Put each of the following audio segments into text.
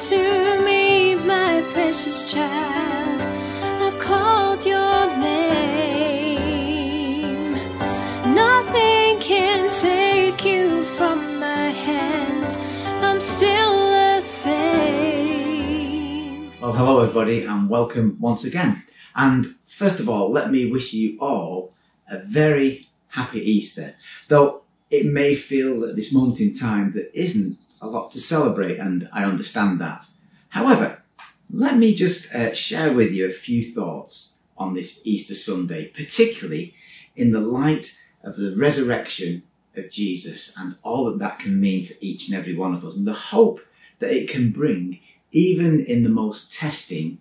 to me, my precious child. I've called your name. Nothing can take you from my hand. I'm still the same. Well, hello everybody and welcome once again. And first of all, let me wish you all a very happy Easter. Though it may feel at this moment in time that isn't a lot to celebrate, and I understand that. However, let me just share with you a few thoughts on this Easter Sunday, particularly in the light of the resurrection of Jesus and all that that can mean for each and every one of us, and the hope that it can bring even in the most testing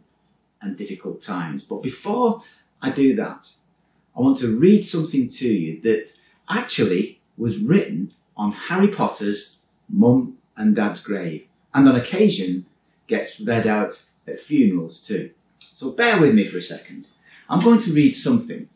and difficult times. But before I do that, I want to read something to you that actually was written on Harry Potter's mum and dad's grave, and on occasion gets read out at funerals too. So bear with me for a second. I'm going to read something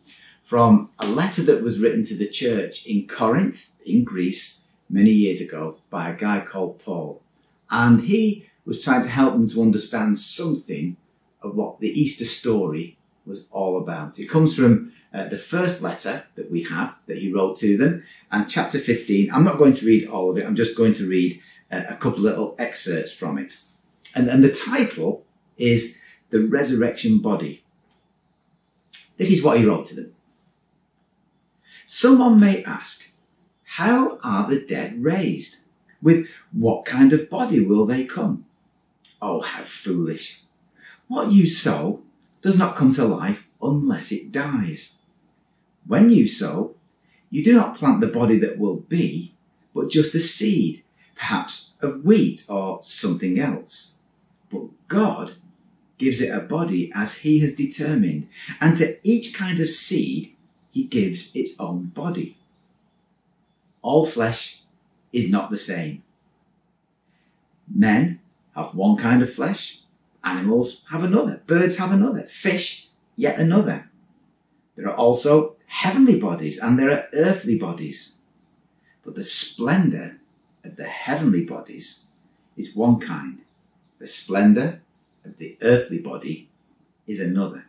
from a letter that was written to the church in Corinth, in Greece, many years ago by a guy called Paul. And he was trying to help them to understand something of what the Easter story was all about. It comes from the first letter that we have that he wrote to them, and chapter 15. I'm not going to read all of it. I'm just going to read a couple of little excerpts from it. And the title is The Resurrection Body. This is what he wrote to them. Someone may ask, how are the dead raised? With what kind of body will they come? Oh, how foolish. What you sow does not come to life unless it dies. When you sow, you do not plant the body that will be, but just a seed, perhaps of wheat or something else. But God gives it a body as he has determined, and to each kind of seed he gives its own body. All flesh is not the same. Men have one kind of flesh, animals have another, birds have another, fish yet another. There are also heavenly bodies and there are earthly bodies. But the splendour of the heavenly bodies is one kind. The splendour of the earthly body is another.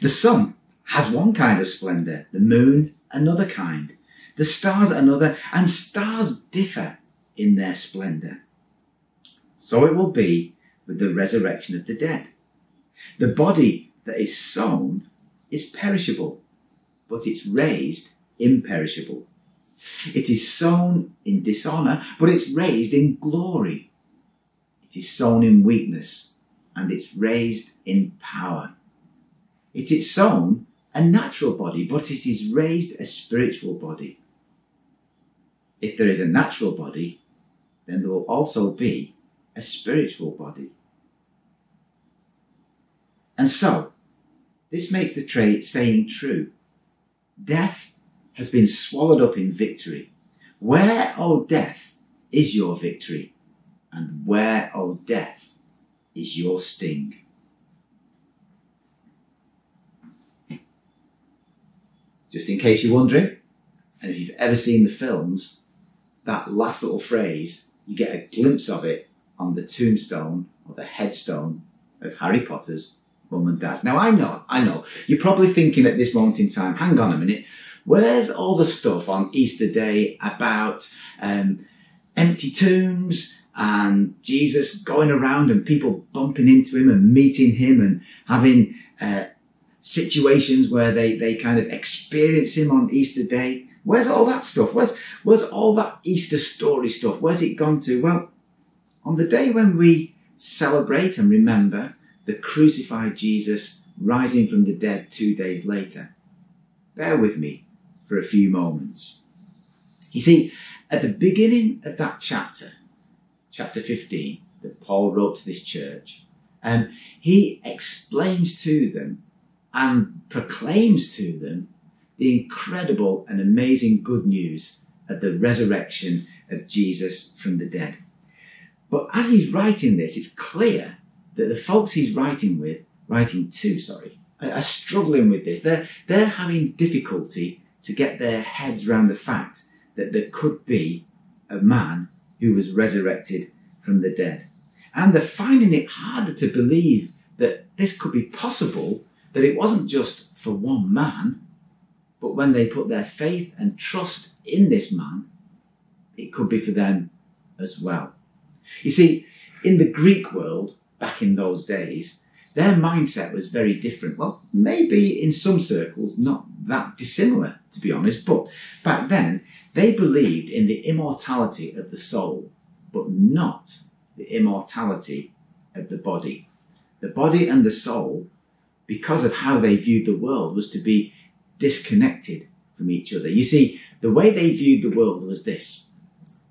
The sun has one kind of splendour, the moon another kind, the stars another, and stars differ in their splendour. So it will be with the resurrection of the dead. The body that is sown is perishable, but it's raised imperishable. It is sown in dishonour, but it's raised in glory. It is sown in weakness, and it's raised in power. It is sown a natural body, but it is raised a spiritual body. If there is a natural body, then there will also be a spiritual body. And so, this makes the saying true. Death has been swallowed up in victory. Where, O death, is your victory? And where, O death, is your sting? Just in case you're wondering, and if you've ever seen the films, that last little phrase, you get a glimpse of it on the tombstone or the headstone of Harry Potter's mum and dad. Now I know, you're probably thinking at this moment in time, hang on a minute, where's all the stuff on Easter Day about empty tombs and Jesus going around and people bumping into him and meeting him and having situations where they kind of experience him on Easter Day? Where's all that stuff? Where's all that Easter story stuff? Where's it gone to? Well, on the day when we celebrate and remember the crucified Jesus rising from the dead 2 days later, bear with me for a few moments. You see, at the beginning of that chapter, chapter 15, that Paul wrote to this church, he explains to them and proclaims to them the incredible and amazing good news of the resurrection of Jesus from the dead. But as he's writing this, it's clear that the folks he's writing to, are struggling with this. They're having difficulty to get their heads around the fact that there could be a man who was resurrected from the dead. And they're finding it harder to believe that this could be possible, that it wasn't just for one man, but when they put their faith and trust in this man, it could be for them as well. You see, in the Greek world, back in those days, their mindset was very different. Well, maybe in some circles, not that dissimilar, to be honest, but back then, they believed in the immortality of the soul, but not the immortality of the body. The body and the soul, because of how they viewed the world, was to be disconnected from each other. You see, the way they viewed the world was this.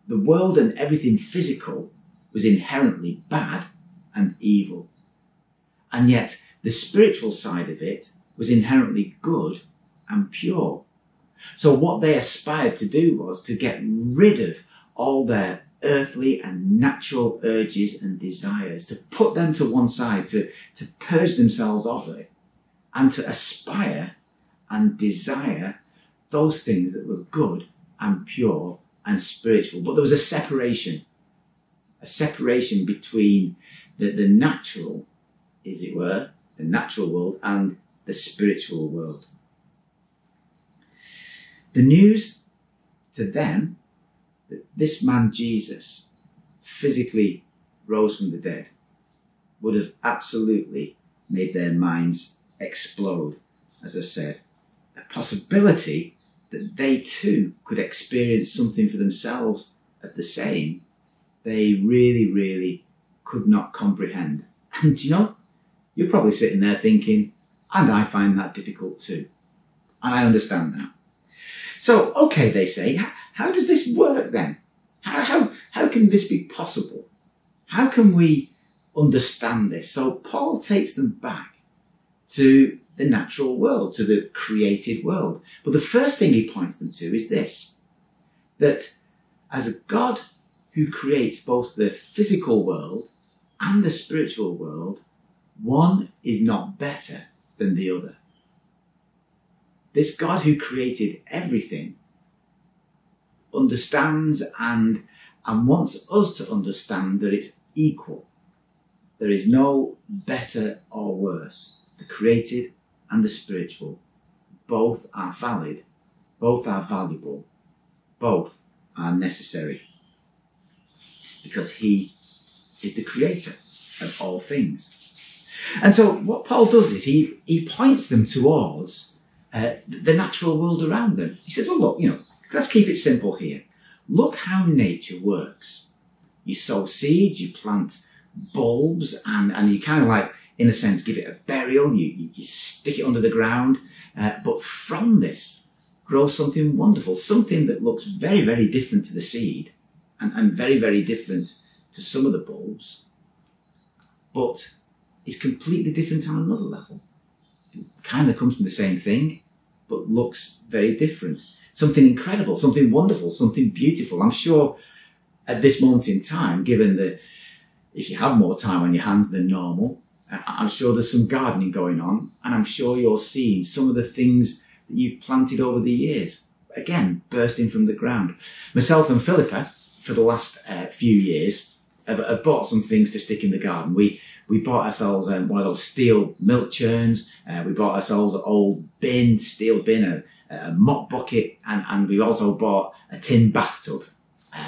The world and everything physical was inherently bad and evil. And yet the spiritual side of it was inherently good and pure. So what they aspired to do was to get rid of all their earthly and natural urges and desires, to put them to one side, to purge themselves of it, and to aspire and desire those things that were good and pure and spiritual. But there was a separation between the natural, as it were, the natural world and the spiritual world. The news to them that this man Jesus physically rose from the dead would have absolutely made their minds explode, as I've said. The possibility that they too could experience something for themselves of the same, they really, really could not comprehend. And you know, you're probably sitting there thinking, and I find that difficult too. And I understand that. So, okay, they say, how does this work then? How can this be possible? How can we understand this? So Paul takes them back to the natural world, to the created world. But the first thing he points them to is this, that as a God who creates both the physical world and the spiritual world, one is not better than the other. This God who created everything understands and wants us to understand that it's equal. There is no better or worse. The created and the spiritual, both are valid, both are valuable, both are necessary. Because he is the creator of all things. And so what Paul does is he points them towards the natural world around them. He says, well, look, you know, let's keep it simple here. Look how nature works. You sow seeds, you plant bulbs, and you kind of like, in a sense, give it a burial. You stick it under the ground. But from this grows something wonderful, something that looks very, very different to the seed and very, very different to some of the bulbs, but is completely different on another level. It kind of comes from the same thing, but looks very different. Something incredible, something wonderful, something beautiful. I'm sure at this moment in time, given that if you have more time on your hands than normal, I'm sure there's some gardening going on, and I'm sure you're seeing some of the things that you've planted over the years, again, bursting from the ground. Myself and Philippa, for the last few years, have bought some things to stick in the garden. We bought ourselves one of those steel milk churns. We bought ourselves an old bin, steel bin, a mop bucket, and we also bought a tin bathtub,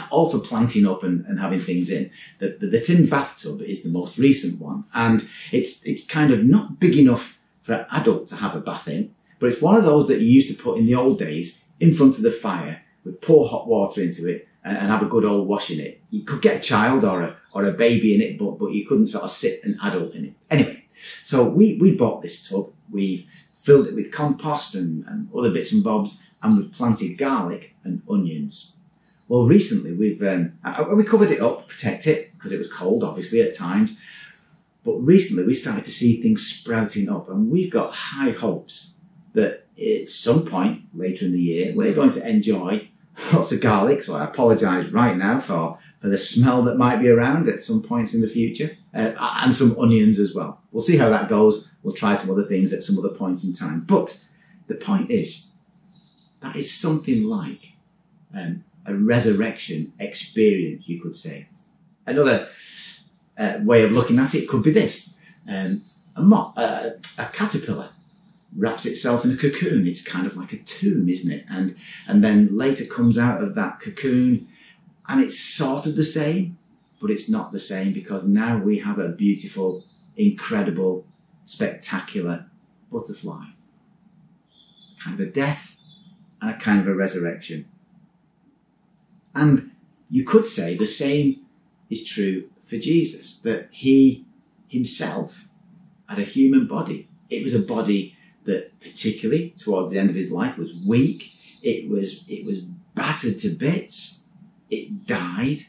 all for planting up and having things in. The tin bathtub is the most recent one, and it's kind of not big enough for an adult to have a bath in, but it's one of those that you used to put in the old days in front of the fire, with pour hot water into it, and have a good old wash in it. You could get a child or a baby in it, but you couldn't sort of sit an adult in it. Anyway, so we bought this tub, we've filled it with compost and other bits and bobs, and we've planted garlic and onions. Well, recently we covered it up, protect it, because it was cold, obviously, at times. But recently we started to see things sprouting up, and we've got high hopes that at some point later in the year, we're going to enjoy lots of garlic, so I apologise right now for the smell that might be around at some points in the future, and some onions as well. We'll see how that goes. We'll try some other things at some other point in time. But the point is, that is something like a resurrection experience, you could say. Another way of looking at it could be this. A caterpillar wraps itself in a cocoon. It's kind of like a tomb, isn't it? And then later comes out of that cocoon, and it's sort of the same, but it's not the same, because now we have a beautiful, incredible, spectacular butterfly. Kind of a death and a kind of a resurrection. And you could say the same is true for Jesus, that he himself had a human body. It was a body that, particularly towards the end of his life, was weak. It was battered to bits. It died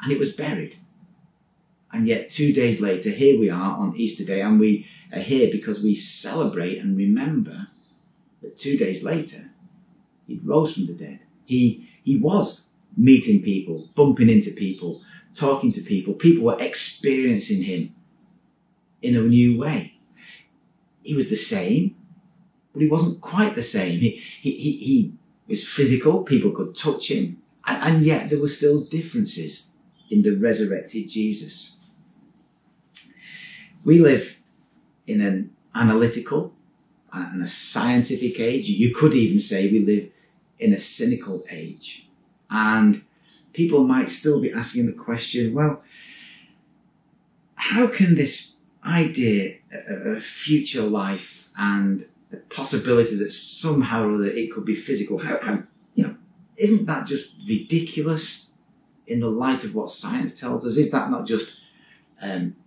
and it was buried. And yet 2 days later, here we are on Easter Day, and we are here because we celebrate and remember that 2 days later, he rose from the dead. He was meeting people, bumping into people, talking to people. People were experiencing him in a new way. He was the same, but he wasn't quite the same. He was physical. People could touch him. And yet there were still differences in the resurrected Jesus. We live in an analytical and a scientific age. You could even say we live in a cynical age. And people might still be asking the question, well, how can this idea of a future life and the possibility that somehow or other it could be physical, isn't that just ridiculous in the light of what science tells us? Is that not just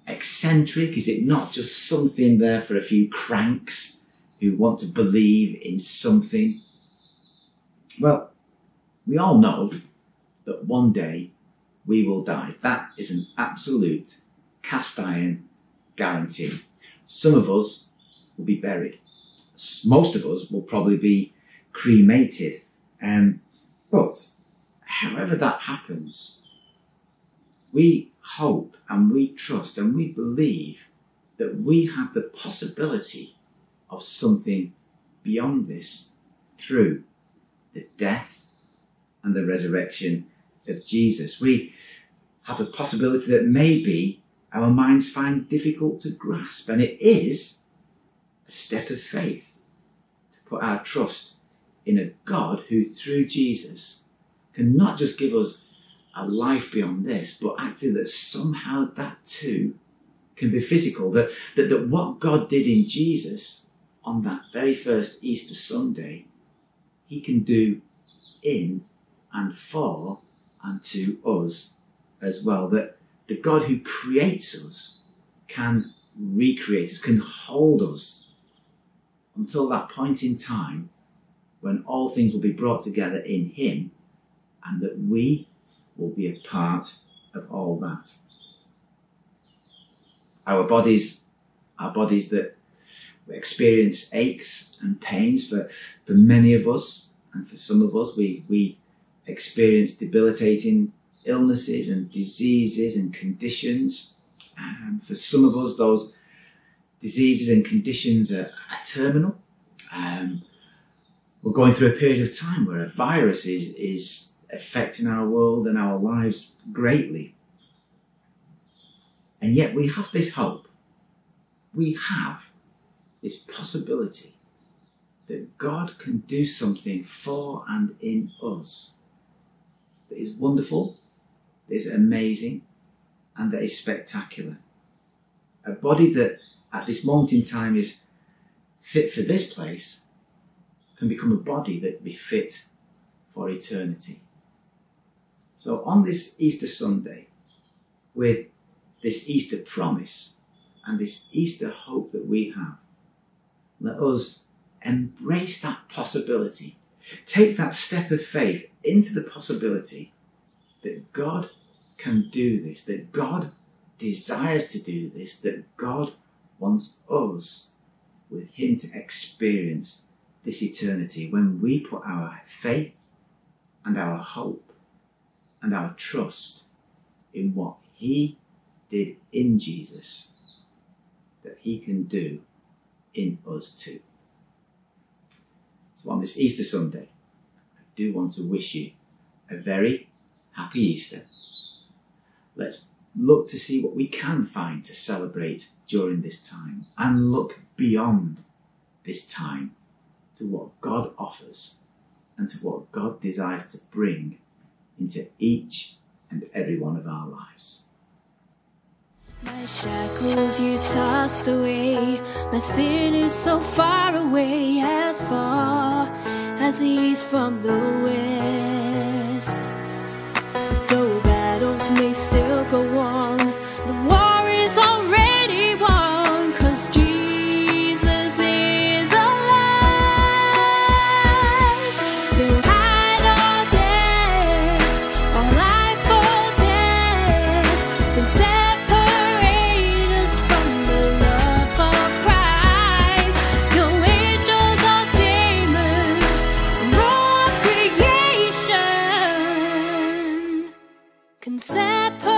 eccentric? Is it not just something there for a few cranks who want to believe in something? Well, we all know that one day we will die. That is an absolute cast iron guarantee. Some of us will be buried. Most of us will probably be cremated. But however that happens, we hope and we trust and we believe that we have the possibility of something beyond this through the death and the resurrection of Jesus. We have the possibility that maybe our minds find difficult to grasp, and it is a step of faith to put our trust in a God who, through Jesus, can not just give us a life beyond this, but actually that somehow that too can be physical, that what God did in Jesus on that very first Easter Sunday, he can do in and for and to us as well. That the God who creates us can recreate us, can hold us until that point in time when all things will be brought together in him, and that we will be a part of all that. Our bodies that experience aches and pains, for many of us, and for some of us, we experience debilitating illnesses and diseases and conditions. And for some of us, those diseases and conditions are terminal. We're going through a period of time where a virus is affecting our world and our lives greatly. And yet we have this hope. We have this possibility that God can do something for and in us that is wonderful, that is amazing, and that is spectacular. A body that at this moment in time is fit for this place can become a body that be fit for eternity. So on this Easter Sunday, with this Easter promise and this Easter hope that we have, let us embrace that possibility. Take that step of faith into the possibility that God can do this, that God desires to do this, that God wants us with him to experience this eternity when we put our faith and our hope and our trust in what he did in Jesus, that he can do in us too. So on this Easter Sunday, I do want to wish you a very happy Easter. Let's Look to see what we can find to celebrate during this time, and look beyond this time to what God offers and to what God desires to bring into each and every one of our lives. My shackles you tossed away, my sin is so far away, as far as the east from the west. Though battles may still go on, the war is already won, 'cause Jesus is alive. Though I know death, all life for death, then separate.